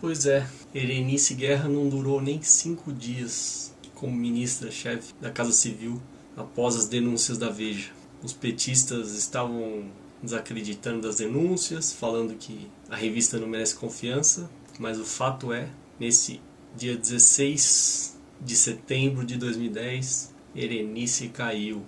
Pois é, Erenice Guerra não durou nem 5 dias como ministra-chefe da Casa Civil após as denúncias da Veja. Os petistas estavam desacreditando das denúncias, falando que a revista não merece confiança, mas o fato é, nesse dia 16 de setembro de 2010, Erenice caiu.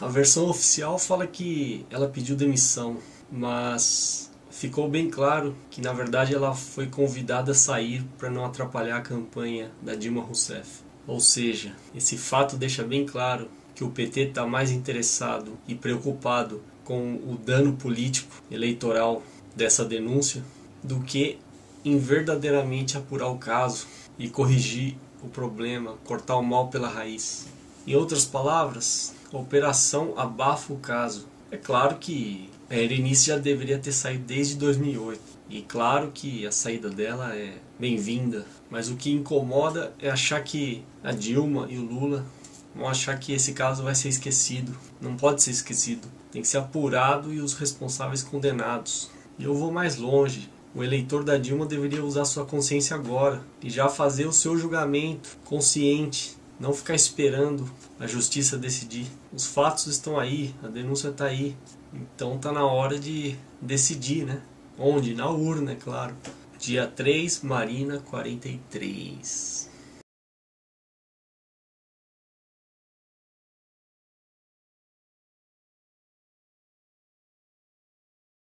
A versão oficial fala que ela pediu demissão, mas ficou bem claro que na verdade ela foi convidada a sair para não atrapalhar a campanha da Dilma Rousseff. Ou seja, esse fato deixa bem claro que o PT está mais interessado e preocupado com o dano político eleitoral dessa denúncia do que em verdadeiramente apurar o caso e corrigir o problema, cortar o mal pela raiz. Em outras palavras, a operação abafa o caso. É claro que a Erenice já deveria ter saído desde 2008. E claro que a saída dela é bem-vinda. Mas o que incomoda é achar que a Dilma e o Lula vão achar que esse caso vai ser esquecido. Não pode ser esquecido. Tem que ser apurado e os responsáveis condenados. E eu vou mais longe. O eleitor da Dilma deveria usar sua consciência agora e já fazer o seu julgamento consciente. Não ficar esperando a justiça decidir. Os fatos estão aí, a denúncia está aí. Então está na hora de decidir, né? Onde? Na urna, é claro. Dia 3, Marina 43.